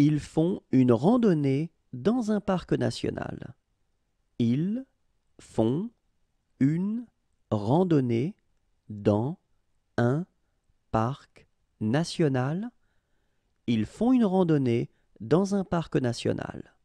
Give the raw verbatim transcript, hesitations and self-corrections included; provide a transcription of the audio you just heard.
Ils font une randonnée dans un parc national. Ils font une randonnée dans un parc national. Ils font une randonnée dans un parc national.